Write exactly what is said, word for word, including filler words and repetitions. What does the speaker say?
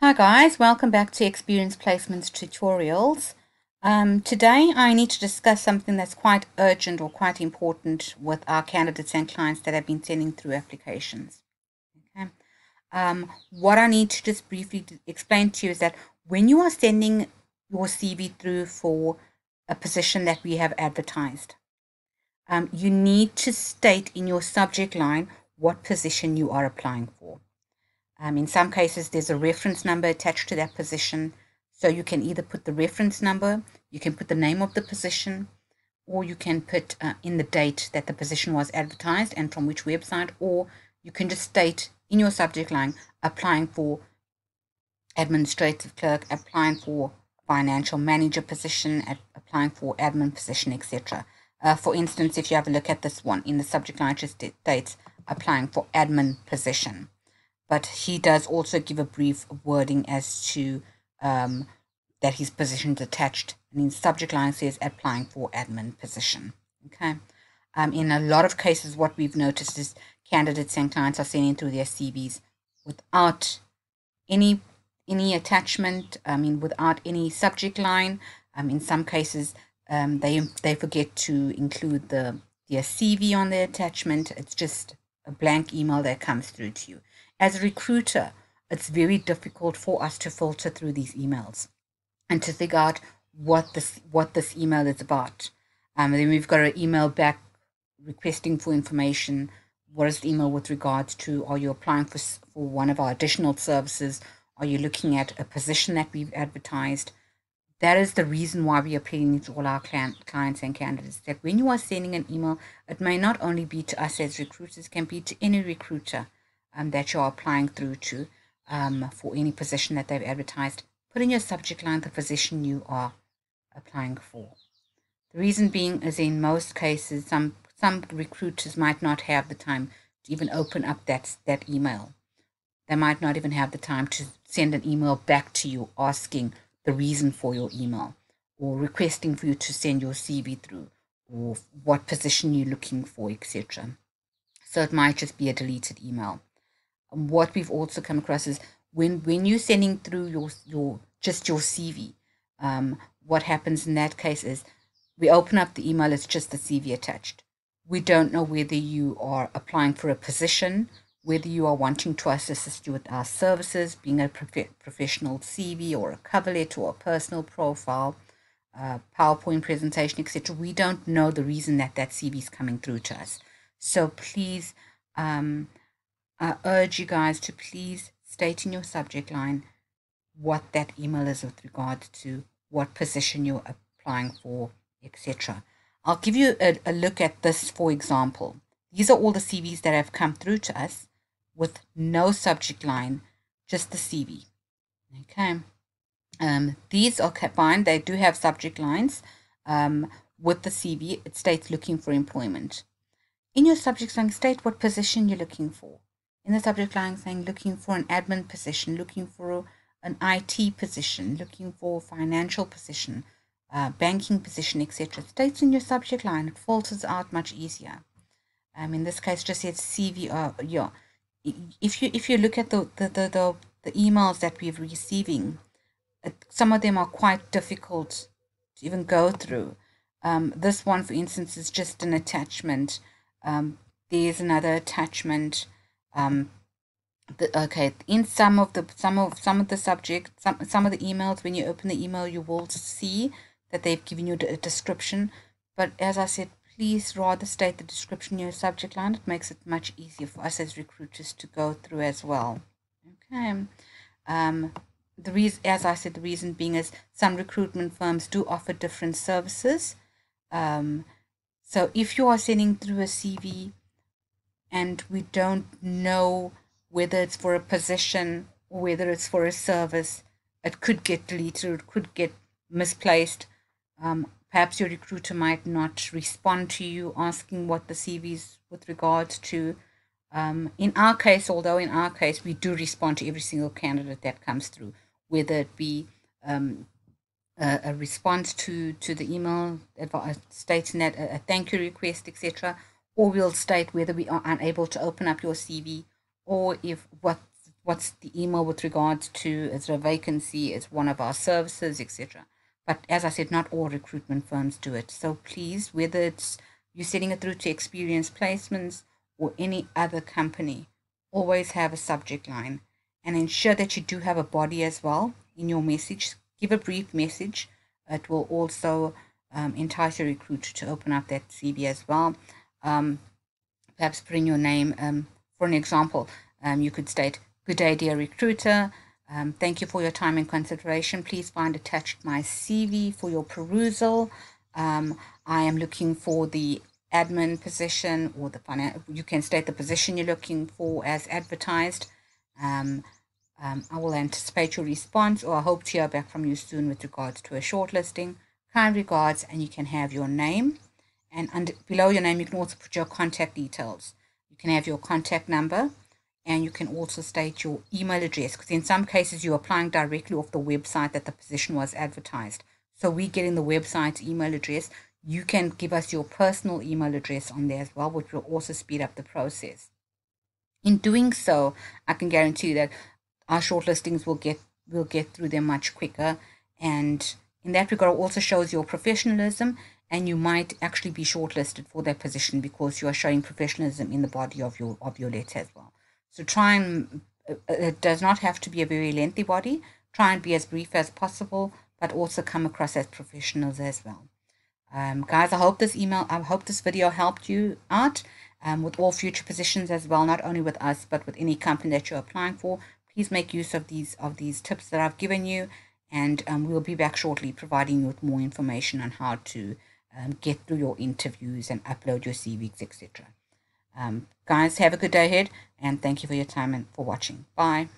Hi guys, welcome back to Experience Placements tutorials. Um, today I need to discuss something that's quite urgent or quite important with our candidates and clients that have been sending through applications. Okay. Um, what I need to just briefly explain to you is that when you are sending your C V through for a position that we have advertised, um, you need to state in your subject line what position you are applying for. Um, in some cases, there's a reference number attached to that position. So you can either put the reference number, you can put the name of the position, or you can put uh, in the date that the position was advertised and from which website, or you can just state in your subject line, applying for administrative clerk, applying for financial manager position, applying for admin position, et cetera. Uh, for instance, if you have a look at this one, in the subject line, it just states applying for admin position. But he does also give a brief wording as to um, that his position is attached. And in subject line says applying for admin position. Okay. Um, in a lot of cases, what we've noticed is candidates and clients are sending through their C Vs without any any attachment. I mean, without any subject line. Um, in some cases, um, they they forget to include the their C V on their attachment. It's just a blank email that comes through to you. As a recruiter, it's very difficult for us to filter through these emails and to figure out what this what this email is about. Um, and then we've got an email back requesting for information. What is the email with regards to? Are you applying for, for one of our additional services? Are you looking at a position that we've advertised? That is the reason why we are appealing to all our clients and candidates, that when you are sending an email, it may not only be to us as recruiters, it can be to any recruiter Um, that you're applying through to um, for any position that they've advertised. Put in your subject line the position you are applying for. The reason being is in most cases, some some recruiters might not have the time to even open up that, that email. They might not even have the time to send an email back to you asking the reason for your email or requesting for you to send your C V through or what position you're looking for, et cetera. So it might just be a deleted email. What we've also come across is when when you're sending through your your just your C V, um, what happens in that case is we open up the email, it's just the C V attached. We don't know whether you are applying for a position, whether you are wanting to us assist you with our services, being a prof professional C V or a cover letter or a personal profile, uh, PowerPoint presentation, et cetera. We don't know the reason that that C V is coming through to us. So please. Um, I urge you guys to please state in your subject line what that email is with regard to, what position you're applying for, et cetera. I'll give you a, a look at this, for example. These are all the C Vs that have come through to us with no subject line, just the C V. Okay. Um, these are fine. They do have subject lines. Um, with the C V, it states looking for employment. In your subject line, state what position you're looking for. In the subject line saying looking for an admin position, looking for an I T position, looking for a financial position, uh, banking position, et cetera. States in your subject line, it filters out much easier. Um, in this case, just says C V. Uh, yeah. If you if you look at the the the, the, the emails that we're receiving, uh, some of them are quite difficult to even go through. Um, this one, for instance, is just an attachment. Um, there's another attachment. Um, the, okay, in some of the some of some of the subject, some some of the emails, when you open the email, you will see that they've given you a description. But as I said, please rather state the description in your subject line. It makes it much easier for us as recruiters to go through as well. Okay. Um, the reason, as I said, the reason being is some recruitment firms do offer different services. Um, so if you are sending through a C V. And we don't know whether it's for a position or whether it's for a service, it could get deleted, it could get misplaced. Um, perhaps your recruiter might not respond to you asking what the C V is with regards to. Um, in our case, although in our case, we do respond to every single candidate that comes through, whether it be um, a, a response to, to the email, stating that a, a thank you request, et cetera, or we'll state whether we are unable to open up your C V or if what, what's the email with regards to, is it a vacancy, is one of our services, et cetera. But as I said, not all recruitment firms do it. So please, whether it's you're sending it through to Experience Placements or any other company, always have a subject line and ensure that you do have a body as well in your message. Give a brief message. It will also um, entice a recruiter to open up that C V as well. Um, perhaps put in your name. Um, for an example, um, you could state, "Good day, dear recruiter. Um, thank you for your time and consideration. Please find attached my C V for your perusal. Um, I am looking for the admin position or the finance." You can state the position you're looking for as advertised. Um, um, "I will anticipate your response, or I hope to hear back from you soon with regards to a shortlisting. Kind regards," and you can have your name. And under, below your name, you can also put your contact details. You can have your contact number. And you can also state your email address, because in some cases you're applying directly off the website that the position was advertised. So we're getting the website's email address. You can give us your personal email address on there as well, which will also speed up the process. In doing so, I can guarantee that our shortlistings will get, will get through them much quicker. And in that regard, it also shows your professionalism, and you might actually be shortlisted for that position because you are showing professionalism in the body of your, of your letter as well. So try and, it does not have to be a very lengthy body. Try and be as brief as possible, but also come across as professionals as well. Um, guys, I hope this email, I hope this video helped you out um, with all future positions as well, not only with us, but with any company that you're applying for. Please make use of these, of these tips that I've given you, and um, we'll be back shortly providing you with more information on how to um, get through your interviews and upload your C Vs, et cetera. Um, guys, have a good day ahead, and thank you for your time and for watching. Bye.